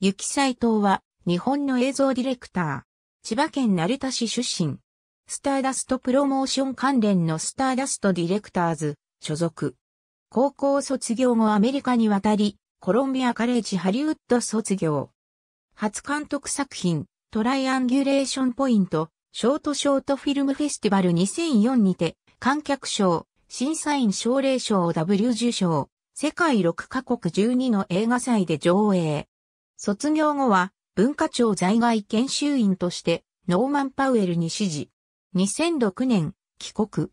幸斎藤は日本の映像ディレクター、千葉県成田市出身、スターダストプロモーション関連のスターダストディレクターズ所属。高校卒業後アメリカに渡り、コロンビアカレッジハリウッド卒業。初監督作品、トライアンギュレーションポイント、ショートフィルムフェスティバル2004にて、観客賞、審査員奨励賞を W 受賞、世界6カ国12の映画祭で上映。卒業後は、文化庁在外研修員として、ノーマン・パウエルに師事。2006年、帰国。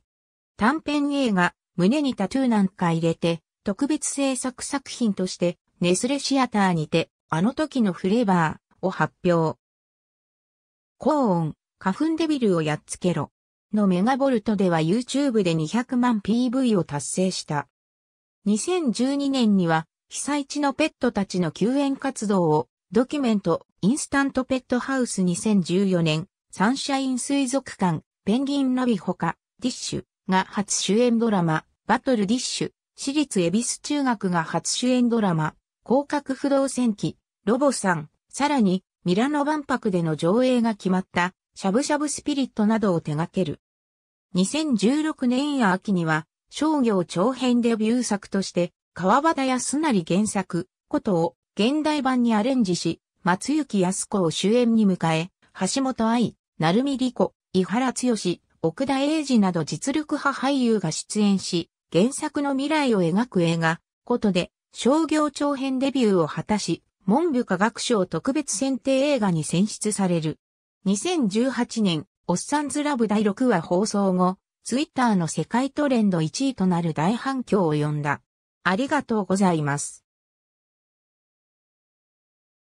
短編映画、胸にタトゥーなんか入れて、特別制作作品として、ネスレシアターにて、あの時のフレーバーを発表。高音、花粉デビルをやっつけろ。のメガボルトでは YouTube で200万 PV を達成した。2012年には、被災地のペットたちの救援活動を、ドキュメント、インスタントペットハウス2014年、サンシャイン水族館、ペンギンナビほか、ディッシュ。が初主演ドラマ、バトルディッシュ、私立恵比寿中学が初主演ドラマ、広角不動戦記、ロボさん、さらに、ミラノ万博での上映が決まった、しゃぶしゃぶスピリットなどを手掛ける。2016年秋には、商業長編デビュー作として、川端康成原作、ことを現代版にアレンジし、松雪泰子を主演に迎え、橋本愛、成海莉子、伊原剛、奥田瑛二など実力派俳優が出演し、原作の未来を描く映画、ことで商業長編デビューを果たし、文部科学省特別選定映画に選出される。2018年、おっさんずラブ第6話放送後、ツイッターの世界トレンド1位となる大反響を呼んだ。ありがとうございます。